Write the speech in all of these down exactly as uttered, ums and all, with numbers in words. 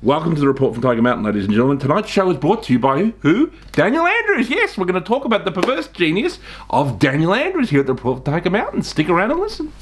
Welcome to the Report from Tiger Mountain, ladies and gentlemen. Tonight's show is brought to you by who? Daniel Andrews. Yes, we're going to talk about the perverse genius of Daniel Andrews here at the Report from Tiger Mountain. Stick around and listen.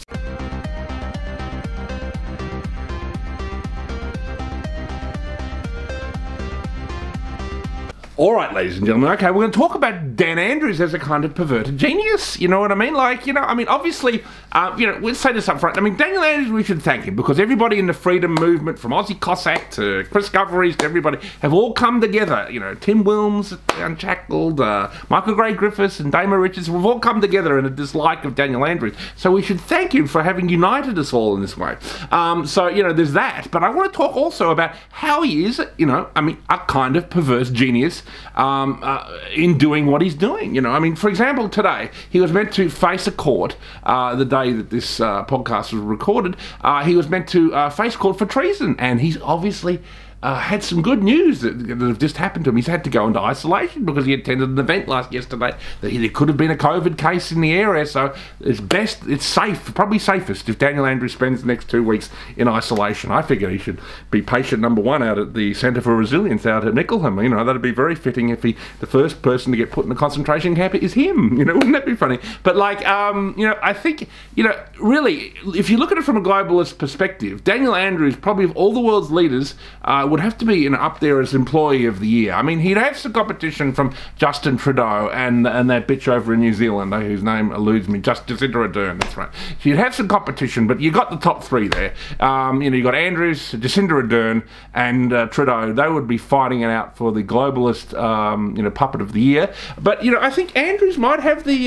All right, ladies and gentlemen, okay, we're going to talk about Dan Andrews as a kind of perverted genius, you know what I mean? Like, you know, I mean, obviously, uh, you know, let's say this up front. I mean, Daniel Andrews, we should thank him, because everybody in the freedom movement, from Aussie Cossack to Chris Goveries to everybody, have all come together. You know, Tim Wilms, The Unshackled, uh, Michael Gray Griffiths and Damon Richards, we've all come together in a dislike of Daniel Andrews. So we should thank him for having united us all in this way. Um, so, you know, there's that. But I want to talk also about how he is, you know, I mean, a kind of perverse genius Um, uh, in doing what he's doing. You know, I mean, for example, today he was meant to face a court uh, the day that this uh, podcast was recorded. Uh, he was meant to uh, face court for treason, and he's obviously Uh, had some good news that, that have just happened to him. He's had to go into isolation because he attended an event last yesterday that he, there could have been a COVID case in the area. So it's best, it's safe, probably safest if Daniel Andrews spends the next two weeks in isolation. I figure he should be patient number one out at the Center for Resilience out at Nickelham. You know, that'd be very fitting if he, the first person to get put in a concentration camp is him. You know, wouldn't that be funny? But like, um, you know, I think, you know, really, if you look at it from a globalist perspective, Daniel Andrews, probably of all the world's leaders, uh, would have to be, you know, up there as Employee of the Year. I mean, he'd have some competition from Justin Trudeau and and that bitch over in New Zealand, though, whose name eludes me, just Jacinda Ardern, that's right. She'd have some competition, but you got the top three there. Um, you know, you got Andrews, Jacinda Ardern, and uh, Trudeau. They would be fighting it out for the globalist, um, you know, Puppet of the Year. But, you know, I think Andrews might have the,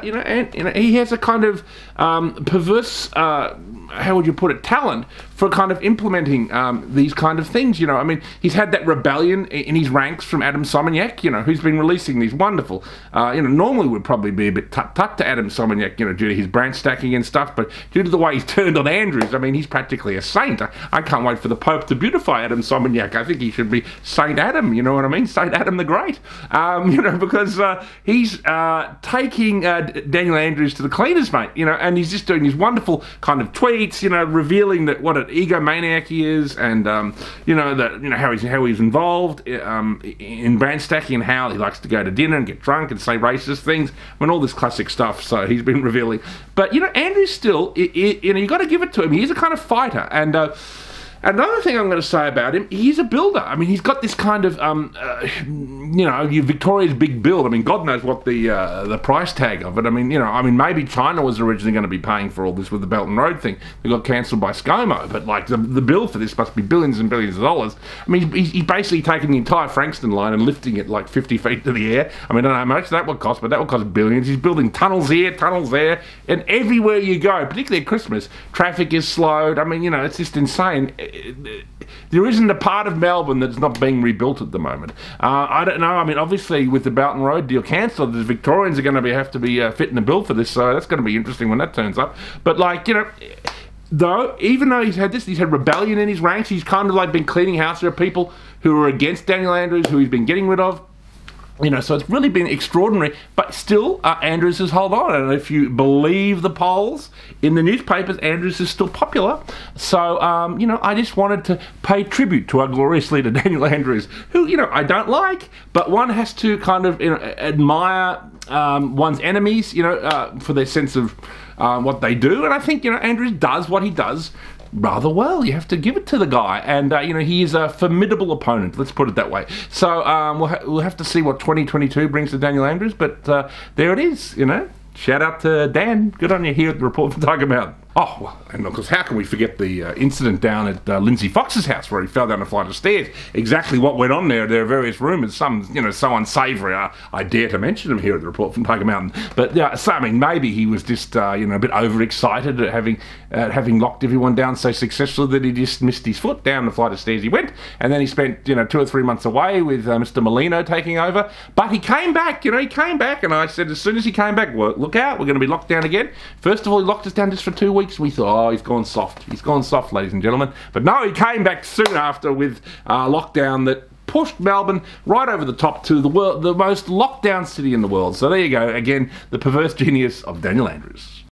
uh, you know, and, you know, he has a kind of um, perverse, uh, how would you put it, talent for kind of implementing um, these kind of things. You know, I mean, he's had that rebellion in his ranks from Adem Somyeruk, you know, who's been releasing these wonderful, uh, you know, normally would probably be a bit tut-tut to Adem Somyeruk, you know, due to his branch stacking and stuff, but due to the way he's turned on Andrews, I mean, he's practically a saint. I, I can't wait for the Pope to beautify Adem Somyeruk. I think he should be Saint Adam, you know what I mean? Saint Adam the Great, um, you know, because uh, he's uh, taking uh, Daniel Andrews to the cleaners, mate, you know, and he's just doing these wonderful kind of tweets, you know, revealing that what an egomaniac he is, and, um, you know, that, you know, how he's, how he's involved um, in brand stacking and how he likes to go to dinner and get drunk and say racist things. I mean, all this classic stuff, so he's been revealing. But, you know, Andrew's still, it, it, you know, you've got to give it to him. He's a kind of fighter, and uh, another thing I'm going to say about him, he's a builder. I mean, he's got this kind of, um, uh, you know, Victoria's big build. I mean, God knows what the uh, the price tag of it. I mean, you know, I mean, maybe China was originally going to be paying for all this with the Belt and Road thing. It got cancelled by ScoMo, but like the, the bill for this must be billions and billions of dollars. I mean, he's, he's basically taking the entire Frankston line and lifting it like fifty feet to the air. I mean, I don't know how much that would cost, but that would cost billions. He's building tunnels here, tunnels there, and everywhere you go, particularly at Christmas, traffic is slowed. I mean, you know, it's just insane. There isn't a part of Melbourne that's not being rebuilt at the moment. Uh, I don't know. I mean, obviously, with the Belt and Road deal cancelled, the Victorians are going to be, have to be uh, fitting the bill for this, so that's going to be interesting when that turns up. But, like, you know, though, even though he's had this, he's had rebellion in his ranks, he's kind of, like, been cleaning house. There are people who are against Daniel Andrews, who he's been getting rid of. You know, so it's really been extraordinary, but still, uh, Andrews has held on, and if you believe the polls in the newspapers, Andrews is still popular. So, um, you know, I just wanted to pay tribute to our glorious leader, Daniel Andrews, who, you know, I don't like, but one has to kind of, you know, admire um, one's enemies, you know, uh, for their sense of uh, what they do, and I think, you know, Andrews does what he does rather well. You have to give it to the guy, and uh, you know, he is a formidable opponent, let's put it that way. So um, we'll, ha we'll have to see what twenty twenty-two brings to Daniel Andrews, but uh, there it is, you know. Shout out to Dan, good on you here at the Report from Tiger Mountain. Oh, well, and of course, how can we forget the uh, incident down at uh, Lindsay Fox's house where he fell down a flight of stairs? Exactly what went on there, there are various rumours, some, you know, so unsavoury, I, I dare to mention them here at the Report from Tiger Mountain. But, uh, so, I mean, maybe he was just, uh, you know, a bit overexcited at having, uh, having locked everyone down so successfully that he just missed his foot down the flight of stairs he went, and then he spent, you know, two or three months away with uh, Mister Molino taking over. But he came back, you know, he came back, and I said as soon as he came back, well, look out, we're going to be locked down again. First of all, he locked us down just for two weeks. We thought, oh, he's gone soft. He's gone soft, ladies and gentlemen. But no, he came back soon after with uh, lockdown that pushed Melbourne right over the top to the world, the most lockdown city in the world. So there you go. Again, the perverse genius of Daniel Andrews.